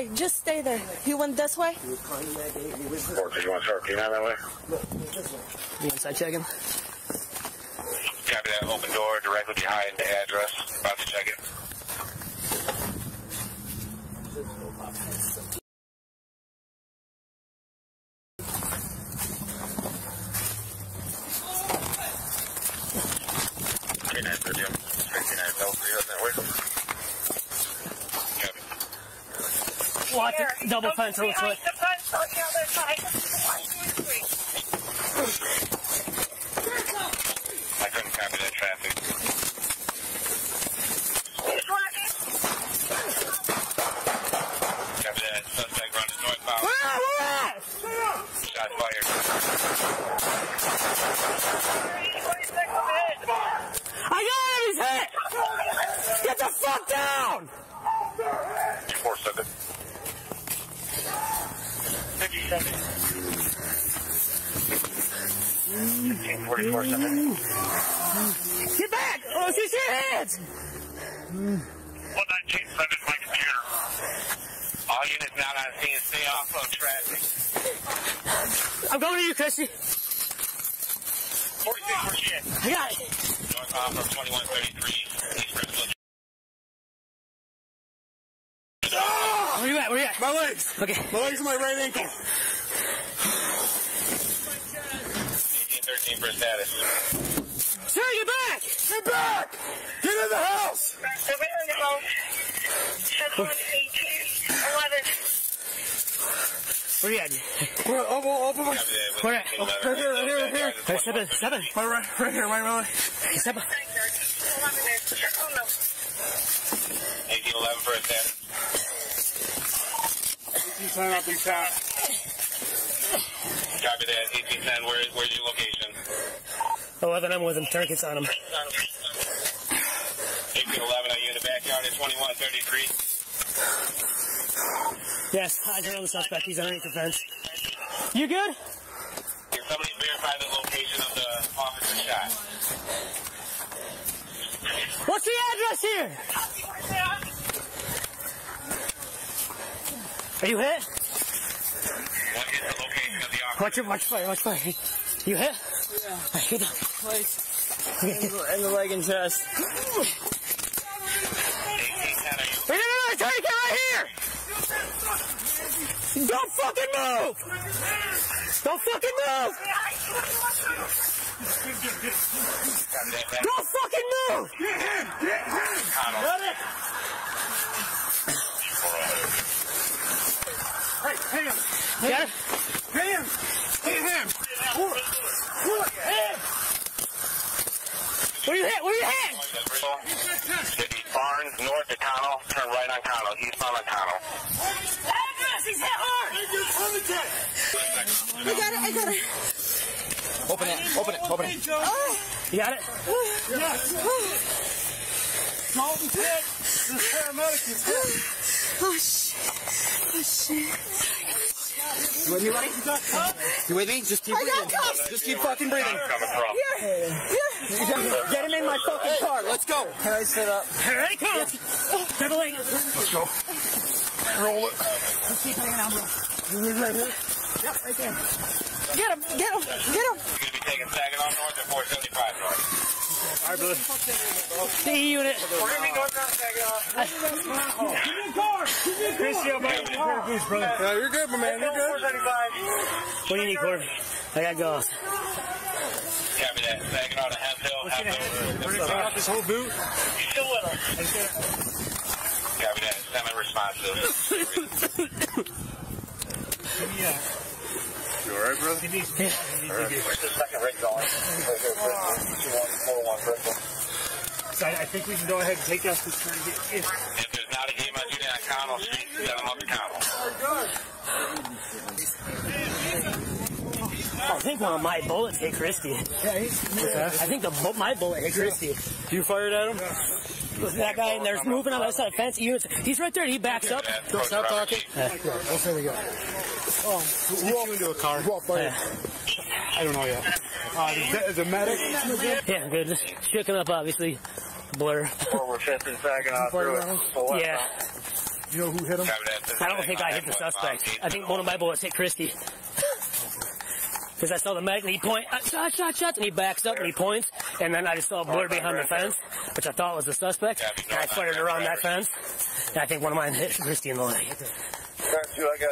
stay. Just stay there. You went this way? Or did you want to start peeing out that way? You inside checking? Copy that. Open door directly behind the address. About to check it. Watch it. Double fence. Don't fence. The fence on the other side. 1, 2, 3. I couldn't copy that traffic. He's walking. Copy that. Suspect runs northbound. Shot fired. 326 ahead. I got him. He's hit. Get the fuck down. 247. 1544 7. Get back! Oh, she's your hands! 1987 is my computer. All units not on scene, stay off of traffic. I'm going to you, Chrissy. 46 for I got it. North off of 2133. Where you at? Where you at? My legs. Okay. My legs and my right ankle. 1813 for status. Sir, get back! Get back! Get in the house! The rear of the house. 71811. Where you at? Open my... Where at? Right here. Step in. Right here. Step in. 1811 for a status. 1810 up in town. Copy that. 1810, where's your location? 11, I'm with him. Targets on him. 1811, are you in the backyard at 2133? Yes, eyes are on the suspect. He's underneath the fence. You good? Can somebody verify the location of the officer's shot? What's the address here? Are you hit? What is the location of the officer? Watch fire. You hit? Yeah. Right, get down. In the leg and chest. 1810, are you? No, take it right here! Don't fucking move! Don't fucking move! Don't fucking move! Get him! Got it! Hey, him! Get him! Hit him! Hit him! Where you hit? City Barnes, north of Connell, turn right on Connell, eastbound on Connell. Address, he's hit hard! I got it. Open it. Oh. You got it? Yes. Dalton Pitt, the paramedic is hit. Oh, shit. You with me? Just keep breathing. Just keep fucking breathing. Yeah. Get him in my fucking car. Let's go. All right, sit up. All right, come on. Doubling. Let's go. Roll it. Just keep hanging out, bro. Yep, right there. Get him. You're going to be taking Saginaw north at 475 north. All right, brother. Stay unit. We're going to be north on Saginaw. Give me a car. Christy, you're good, my man. You're good. What do you need, Corb? I got gauze. Copy that. Saginaw to Half Hill. We're going to take out this whole boot. You still with us. Copy that. Semi-responsive. Yeah. You alright, bro? Alright. Where's the second rig going? So I think we can go ahead and take us to try to get in. If there's not a game on unit on Connell Street, set them up to Connell. I think one of my bullets hit Christy. Yeah, I think my bullet hit Christy. You fired at him? Yeah. That guy in there's moving on the other side of the fence. He's right there. He backs up. Don't stop talking. Here we go. Walk into a car. I don't know yet. The medic. Yeah, good. Just shook him up, obviously. Blur. Forward 5th and Saginaw through it. Yeah. Do you know who hit him? I don't think I hit the suspect. I think one of my boys hit Christie. Because I saw the mag and he point, shot, shot, shot, and he backs up and he points, and then I just saw a blur behind the fence, which I thought was the suspect, and I started around that fence, and I think one of mine hit Christie in the leg.